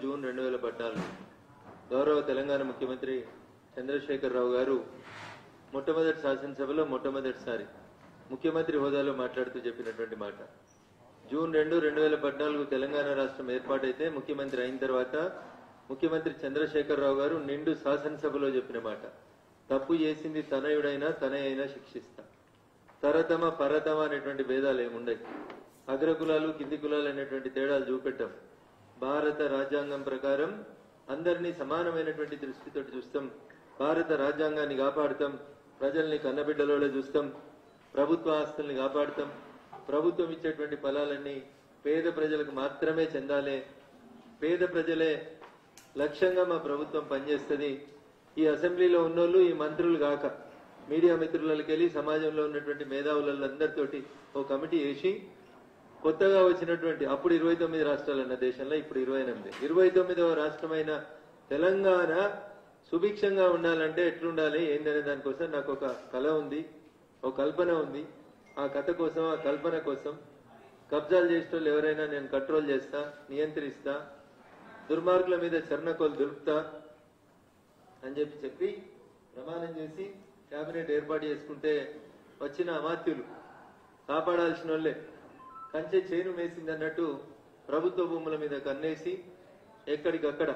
June 2014 Gaurav Telangana Mukhyamantri Chandrashekharrao Garu Mottamodati Shasan Sabhalo Mottamodati Mukhyamantri Hodalo Matladutu Cheppinatuvanti Mata June 2, 2014 Telangana Rashtram Erpataithe Mukhyamantri Aina Tarvata Mukhyamantri Chandrashekharrao Garu Nindu Shasan Sabhalo Cheppina Mata Tappu Chesindi Tanayudaina Tanayaina Shikshista Taratama Paratama అనేటువంటి భేదాలు ఏముండవు అగ్రకులాలు కింది కులాలు అనేటువంటి తేడాలు చూపెట్టం భారత రాజ్యాంగం ప్రకారం అందర్నీ సమానమైనటువంటి దృష్టితో చూస్తాం భారత రాజ్యాంగాన్ని కాపాడతాం ప్రజల్ని కన్నబిడ్డలోనే చూస్తాం ప్రభుత్వ ఆస్తుల్ని కాపాడతాం ప్రభుత్వం ఇచ్చేటువంటి ఫలాలన్నీ పేద ప్రజలకు మాత్రమే చెందాలి పేద ప్రజలే లక్ష్యంగా మా ప్రభుత్వం పనిచేస్తది ఈ అసెంబ్లీలో ఉన్నోళ్ళు ఈ మంత్రులు గాక మీడియా మిత్రులకి వెళ్ళి సమాజంలో ఉన్నటువంటి మేధావులందరితోటి ఒక కమిటీ చేసి కొత్తగా వచ్చినటువంటి అప్పుడు 29 రాష్ట్రాలన్న దేశంలో ఇప్పుడు 28 29వ రాష్ట్రమైన తెలంగాణ సుభిక్షంగా ఉండాలంటే ఎట్లుండాలి ఏందనే దానికోసం నాకు ఒక కళ ఉంది ఒక కల్పన ఉంది ఆ కథ కోసం ఆ కల్పన కోసం కబ్జాలు చేసేటోళ్ళు ఎవరైనా నేను కంట్రోల్ చేస్తా నియంత్రిస్తా దుర్మార్గుల మీద చర్ణకోలు దులుపుతా అని చెప్పి ప్రమాణం చేసి క్యాబినెట్ ఏర్పాటు చేసుకుంటే వచ్చిన అమాత్యులు కాపాడాల్సిన వాళ్ళే కంచె చేను వేసిందన్నట్టు ప్రభుత్వ భూముల మీద కన్నేసి ఎక్కడికక్కడ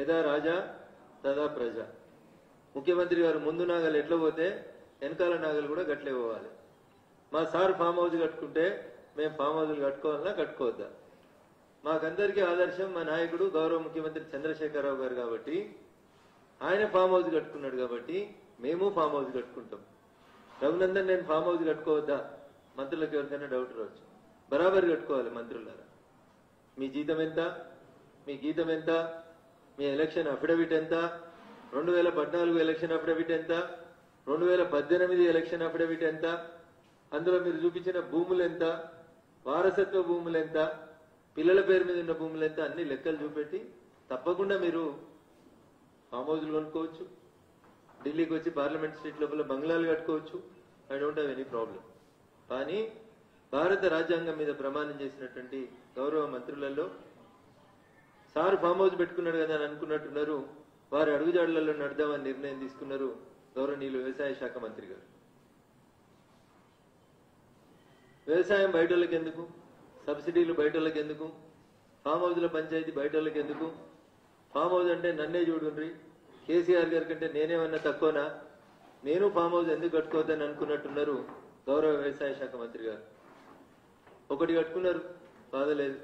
యదా రాజా తదా ప్రజ ముఖ్యమంత్రి గారు ముందు నాగలు ఎట్లా పోతే వెనకాల నాగలు కూడా గట్లే పోవాలి మా సార్ ఫామ్ హౌస్ కట్టుకుంటే మేము ఫామ్ హౌజులు కట్టుకోవాలన్నా కట్టుకోవద్దా మాకందరికీ ఆదర్శం మా నాయకుడు గౌరవ ముఖ్యమంత్రి చంద్రశేఖరరావు గారు కాబట్టి ఆయన ఫామ్ హౌస్ కట్టుకున్నాడు కాబట్టి మేము ఫామ్ హౌస్ కట్టుకుంటాం రఘునందన్ నేను ఫామ్ హౌస్ కట్టుకోవద్దా మంత్రులకు ఎవరికైనా డౌట్ రావచ్చు బరాబర్ కట్టుకోవాలి మంత్రులారా మీ జీతం ఎంత మీ గీతం ఎంత మీ ఎలక్షన్ అఫిడవిట్ ఎంత 2014 ఎలక్షన్ అఫిడవిట్ ఎంత 2018 ఎలక్షన్ అఫిడవిట్ ఎంత అందులో మీరు చూపించిన భూములు ఎంత వారసత్వ భూములు ఎంత పిల్లల పేరు మీద ఉన్న భూములు ఎంత అన్ని లెక్కలు చూపెట్టి తప్పకుండా మీరు ఫామ్ హౌజులు కొనుక్కోవచ్చు ఢిల్లీకి వచ్చి పార్లమెంట్ స్ట్రీట్ లోపల బంగ్లాలు కట్టుకోవచ్చు I don't have any problem కానీ భారత రాజ్యాంగం మీద ప్రమాణం చేసినటువంటి గౌరవ మంత్రులలో సార్ ఫామ్ హౌస్ పెట్టుకున్నాడు కదా అని అనుకున్నట్టున్నారు వారి అడుగుజాడలలో నడదామని నిర్ణయం తీసుకున్నారు గౌరవనీయులు వ్యవసాయ శాఖ మంత్రి గారు వ్యవసాయం బయటోళ్ళకి ఎందుకు సబ్సిడీలు బయటోళ్ళకి ఎందుకు ఫామ్ హౌస్ల పంచాయతీ బయటోళ్ళకి ఎందుకు ఫామ్ హౌస్ అంటే నన్నే చూడుండ్రి కేసీఆర్ గారి కంటే నేనేమన్నా తక్కువనా నేను ఫామ్ హౌస్ ఎందుకు కట్టుకోవద్దని అనుకున్నట్టున్నారు గౌరవ వ్యవసాయ శాఖ మంత్రి గారు ఒకటి కట్టుకున్నారు బాధలేదు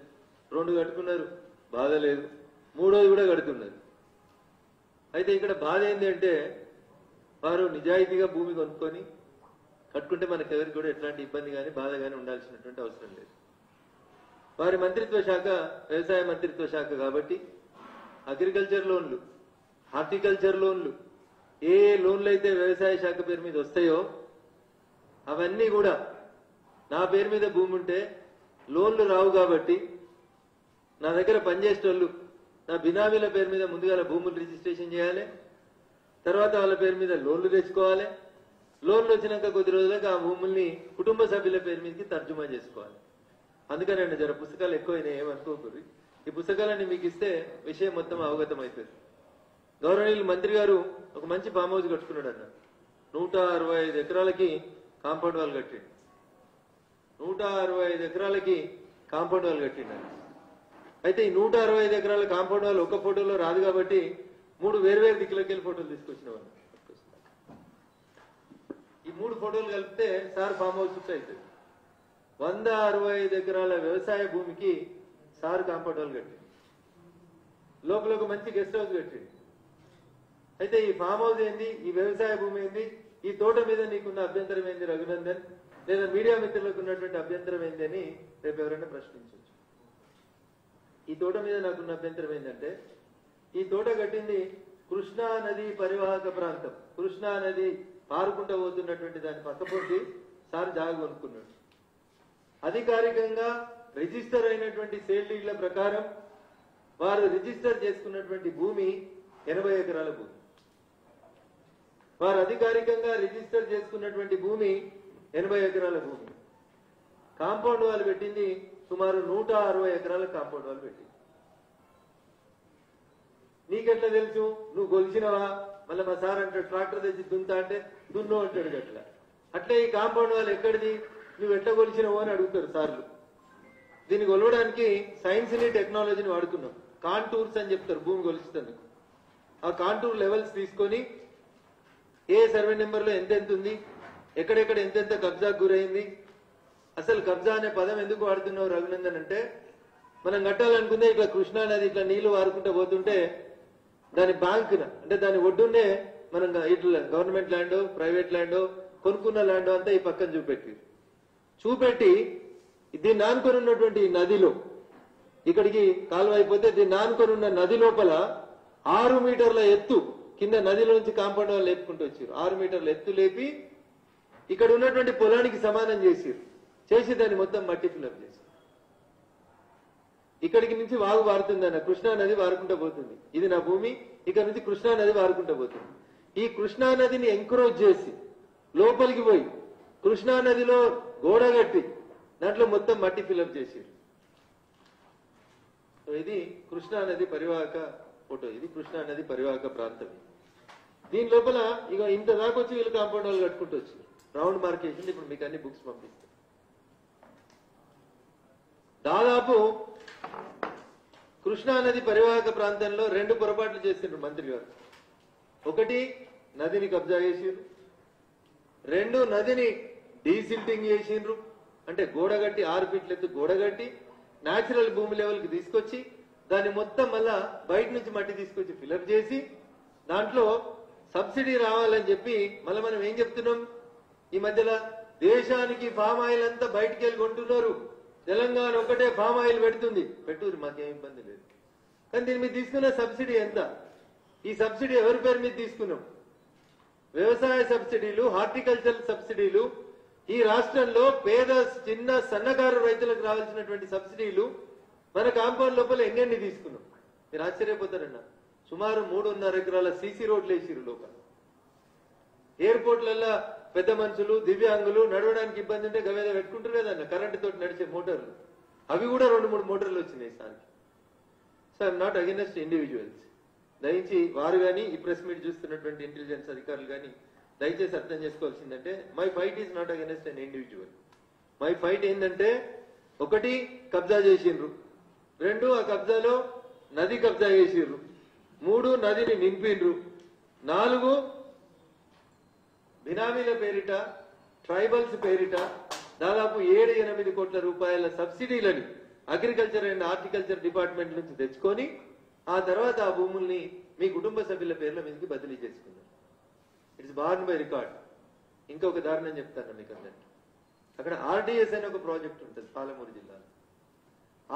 రెండు కట్టుకున్నారు బాధలేదు మూడోది కూడా కడుతున్నారు అయితే ఇక్కడ బాధ ఏంటి అంటే వారు నిజాయితీగా భూమి కొనుక్కొని కట్టుకుంటే మనకు ఎవరికి కూడా ఎట్లాంటి ఇబ్బంది కానీ బాధ కానీ ఉండాల్సినటువంటి అవసరం లేదు వారి మంత్రిత్వ శాఖ వ్యవసాయ మంత్రిత్వ శాఖ కాబట్టి అగ్రికల్చర్ లోన్లు హార్టికల్చర్ లోన్లు ఏ లోన్లు అయితే వ్యవసాయ శాఖ పేరు మీద వస్తాయో అవన్నీ కూడా నా పేరు మీద భూమి ఉంటే లోన్లు రావు కాబట్టి నా దగ్గర పనిచేసేటోళ్ళు నా బినామీల పేరు మీద ముందుగా భూములు రిజిస్ట్రేషన్ చేయాలి తర్వాత వాళ్ళ పేరు మీద లోన్లు తెచ్చుకోవాలి లోన్లు వచ్చినాక కొద్ది రోజులకు ఆ భూముల్ని కుటుంబ సభ్యుల పేరు మీదకి తర్జుమా చేసుకోవాలి అందుకనండి జర పుస్తకాలు ఎక్కువైనా ఏమనుకోకూరి ఈ పుస్తకాలన్నీ మీకు ఇస్తే విషయం మొత్తం అవగతం అవుతుంది గౌరవనీయులు మంత్రి గారు ఒక మంచి ఫామ్ హౌస్ కట్టుకున్నాడు అన్న 165 ఎకరాలకి కాంపౌండ్ వాళ్ళు కట్టిండు 165 ఎకరాలకి కాంపౌండ్ వాళ్ళు కట్టిండు అయితే ఈ 165 ఎకరాల కాంపౌండ్ వాళ్ళు ఒక ఫోటోలో రాదు కాబట్టి 3 వేర్వేరు దిక్కులకి వెళ్ళి ఫోటోలు తీసుకొచ్చిన వాళ్ళు ఈ 3 ఫోటోలు కలిపితే సార్ ఫామ్ హౌస్ చుట్టూ అవుతుంది 165 ఎకరాల వ్యవసాయ భూమికి సార్ కాంపౌండ్ వాళ్ళు కట్టిండు లోపల ఒక మంచి గెస్ట్ హౌస్ కట్టిండు అయితే ఈ ఫామ్ హౌస్ ఏంది ఈ వ్యవసాయ భూమి ఏంది ఈ తోట మీద నీకున్న అభ్యంతరం ఏంది రఘునందన్ లేదా మీడియా మిత్రులకు ఉన్నటువంటి అభ్యంతరం ఏంది అని రేపు ఎవరైనా ప్రశ్నించవచ్చు ఈ తోట మీద నాకున్న అభ్యంతరం ఏంటంటే ఈ తోట కట్టింది కృష్ణా నది పరివాహక ప్రాంతం కృష్ణా నది పారుకుంటూ పోతున్నటువంటి దాని పక్కపొంటి సార్ జాగా కొనుక్కున్నాడు అధికారికంగా రిజిస్టర్ అయినటువంటి సేల్ డీడ్ల ప్రకారం వారు రిజిస్టర్ చేసుకున్నటువంటి భూమి 80 ఎకరాల భూమి వారు అధికారికంగా రిజిస్టర్ చేసుకున్నటువంటి భూమి 80 ఎకరాల భూమి కాంపౌండ్ వాళ్ళు పెట్టింది సుమారు 160 ఎకరాల కాంపౌండ్ వాళ్ళు పెట్టింది నీకెట్లా తెలుసు నువ్వు గొలిచినవా మళ్ళీ మా సార్ అంటే ట్రాక్టర్ తెచ్చి దున్నుతా అంటే దున్నో అంటాడు అట్లా అట్లా ఈ కాంపౌండ్ వాళ్ళు ఎక్కడిది నువ్వు ఎట్లా గొలిచినవో అని అడుగుతారు సార్లు. దీన్ని కొలవడానికి సైన్స్ ని టెక్నాలజీని వాడుతున్నాం. కాంటూర్స్ అని చెప్తారు భూమి కొలిచేందుకు. ఆ కాంటూర్ లెవెల్స్ తీసుకొని ఏ సర్వే నెంబర్ లో ఎంతెంత ఉంది, ఎక్కడెక్కడ ఎంతెంత కబ్జాకు గురైంది, అసలు కబ్జా అనే పదం ఎందుకు వాడుతున్నావు రఘునందన్ అంటే మనం కట్టాలనుకుందే ఇట్లా కృష్ణా నది ఇట్లా నీళ్లు వారుకుంటూ పోతుంటే దాని బ్యాంకున అంటే దాని ఒడ్డునే మనం ఇట్లా గవర్నమెంట్ ల్యాండ్ ప్రైవేట్ ల్యాండ్ కొనుక్కున్న ల్యాండ్ అంతా ఈ పక్కన చూపెట్టి దీన్ని ఆనుకొని ఉన్నటువంటి నదిలో ఇక్కడికి కాలువ అయిపోతే దీన్ని ఆనుకొని ఉన్న నది లోపల 6 మీటర్ల ఎత్తు కింద నదిలో నుంచి కాంపౌండ్ వాళ్ళు లేపుకుంటూ వచ్చారు. 6 మీటర్ల ఎత్తు లేపి ఇక్కడ ఉన్నటువంటి పొలానికి సమానం చేసారు. చేసి దాన్ని మొత్తం మట్టి ఫిల్అప్ చేశారు. ఇక్కడికి నుంచి వాగు వారుతుంది అన్న కృష్ణా నది వారుకుంటూ పోతుంది. ఇది నా భూమి, ఇక్కడ నుంచి కృష్ణా నది వారుకుంటూ పోతుంది. ఈ కృష్ణా నదిని ఎంకరేజ్ చేసి లోపలికి పోయి కృష్ణా నదిలో గోడ కట్టి దాంట్లో మొత్తం మట్టి ఫిల్అప్ చేశారు. ఇది కృష్ణా నది పరివాహక ఫోటో. ఇది కృష్ణా నది పరివాహక ప్రాంతం. దీని లోపల ఇక ఇంత దాకా వచ్చి వీళ్ళు కాంపౌండ్ వాళ్ళు కట్టుకుంటూ వచ్చారు. రౌండ్ మార్కేషన్ ఇప్పుడు మీకు అన్ని బుక్స్ పంపిస్తారు. దాదాపు కృష్ణా నది పరివాహక ప్రాంతంలో 2 పొరపాట్లు చేస్తున్నారు మంత్రి గారు. ఒకటి నదిని కబ్జా చేసిండ్రు, 2 నదిని డీసిల్టింగ్ చేసిండ్రు. అంటే గోడగట్టి 6 ఫీట్ల ఎత్తు గోడగట్టి న్యాచురల్ భూమి లెవెల్కి తీసుకొచ్చి దాన్ని మొత్తం మళ్ళా బయట నుంచి మట్టి తీసుకొచ్చి ఫిల్అప్ చేసి దాంట్లో సబ్సిడీ రావాలని చెప్పి మళ్ళీ మనం ఏం చెప్తున్నాం ఈ మధ్యలో దేశానికి ఫామ్ ఆయిల్ అంతా బయటికి వెళ్ళి కొంటున్నారు. తెలంగాణ ఒకటే ఫామ్ ఆయిల్ పెడుతుంది. పెట్టూరు మాకేం ఇబ్బంది లేదు. కానీ దీని మీద తీసుకున్న సబ్సిడీ ఎంత? ఈ సబ్సిడీ ఎవరి పేరు మీద తీసుకున్నాం? వ్యవసాయ సబ్సిడీలు, హార్టికల్చర్ సబ్సిడీలు, ఈ రాష్ట్రంలో పేద చిన్న సన్నకారు రైతులకు రావాల్సినటువంటి సబ్సిడీలు మన కాంపౌండ్ లోపల ఎన్నెన్ని తీసుకున్నాం? మీరు ఆశ్చర్యపోతారన్నా. సుమారు 3.5 ఎకరాల సీసీ రోడ్లు వేసిరు లోపల. ఎయిర్పోర్ట్లలో పెద్ద మనుషులు, దివ్యాంగులు నడవడానికి ఇబ్బంది ఉంటే గవేదా పెట్టుకుంటారు కదన్న కరెంటు తోటి నడిచే మోటార్లు. అవి కూడా 2-3 మోటార్లు వచ్చినాయి సార్కి. So I'm not against individuals. దయచేసి వారు కానీ ఈ ప్రెస్ మీట్ చూస్తున్నటువంటి ఇంటెలిజెన్స్ అధికారులు కానీ దయచేసి అర్థం చేసుకోవాల్సిందంటే my fight is not against an individual. My fight ఏంటంటే ఒకటి కబ్జా చేసిండ్రు, 2 ఆ కబ్జాలో నది కబ్జా చేసిండ్రు, 3 నదిని నింపిండ్రు, 4 బినామీల పేరిట ట్రైబల్స్ పేరిట దాదాపు 7-8 కోట్ల రూపాయల సబ్సిడీలని అగ్రికల్చర్ అండ్ హార్టికల్చర్ డిపార్ట్మెంట్ నుంచి తెచ్చుకొని ఆ తర్వాత ఆ భూముల్ని మీ కుటుంబ సభ్యుల పేర్ల మీదకి బదిలీ చేసుకున్నారు. It's borne by record. ఇంకొక దారుణం చెప్తాను మీకు అందరికీ. అక్కడ RDS అనే ఒక ప్రాజెక్ట్ ఉంటుంది పాలమూరు జిల్లాలో.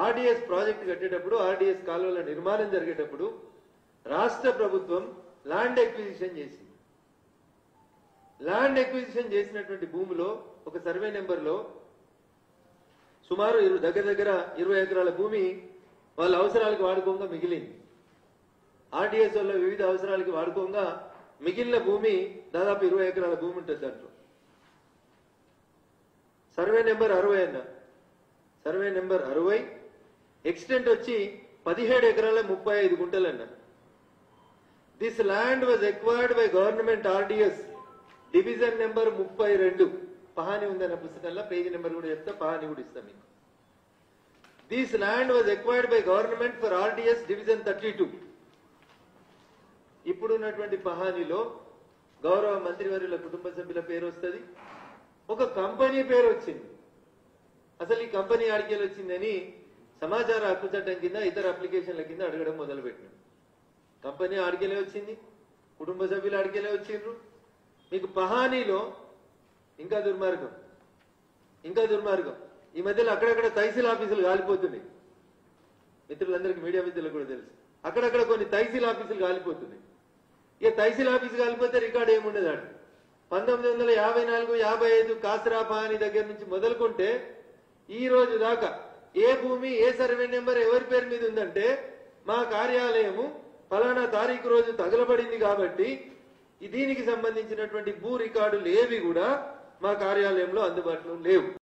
RDS ప్రాజెక్ట్ కట్టేటప్పుడు, RDS కాలువల నిర్మాణం జరిగేటప్పుడు రాష్ట్ర ప్రభుత్వం ల్యాండ్ ఎక్విజిషన్ చేసింది. ల్యాండ్ ఎక్విజిషన్ చేసినటువంటి భూమిలో ఒక సర్వే నెంబర్లో సుమారు దగ్గర దగ్గర 20 ఎకరాల భూమి వాళ్ళ అవసరాలకు వాడుకోగా మిగిలింది. RDS వాళ్ళ వివిధ అవసరాలకి వాడుకోగా మిగిలిన భూమి దాదాపు 20 ఎకరాల భూమి ఉంటుంది. దాంట్లో సర్వే నెంబర్ 60 అన్న సర్వే నెంబర్ 60 ఎక్స్టెంట్ వచ్చి 17 ఎకరాల 35 గుంటలు అన్న. This land was acquired by government RDS division number 32. పహాని ఉందన్న పుస్తకంలో పేజీ నెంబర్ కూడా చెప్తా, పహాని కూడా ఇస్తాం మీకు. This land was acquired by government for RDS division 32. ఇప్పుడున్నటువంటి పహానిలో గౌరవ మంత్రివర్యుల కుటుంబ సభ్యుల పేరు వస్తుంది, ఒక కంపెనీ పేరు వచ్చింది. అసలు ఈ కంపెనీ ఆడికేలు వచ్చిందని సమాచార హక్కు చట్టం కింద ఇతర అప్లికేషన్ల కింద అడగడం మొదలుపెట్టినాం. కంపెనీ ఆడికేలే వచ్చింది, కుటుంబ సభ్యులు ఆడికేలే వచ్చిండ్రు. మీకు పహానీలో ఇంకా దుర్మార్గం, ఇంకా దుర్మార్గం. ఈ మధ్యలో అక్కడక్కడ తహసీల్ ఆఫీసులు కాలిపోతున్నాయి. మిత్రులందరికీ, మీడియా మిత్రులకు కూడా తెలుసు, అక్కడక్కడ కొన్ని తహసీల్ ఆఫీసులు కాలిపోతున్నాయి. ఇక తహసీల్ ఆఫీసు కాలిపోతే రికార్డు ఏముండదు. ఆడు 1954-55 కాసరా పహానీ దగ్గర నుంచి మొదలుకుంటే ఈ రోజు దాకా ఏ భూమి ఏ సర్వే నెంబర్ ఎవరి పేరు మీద ఉందంటే మా కార్యాలయము ఫలానా తారీఖు రోజు తగలబడింది కాబట్టి దీనికి సంబంధించినటువంటి భూ రికార్డులు ఏవి కూడా మా కార్యాలయంలో అందుబాటులో లేవు.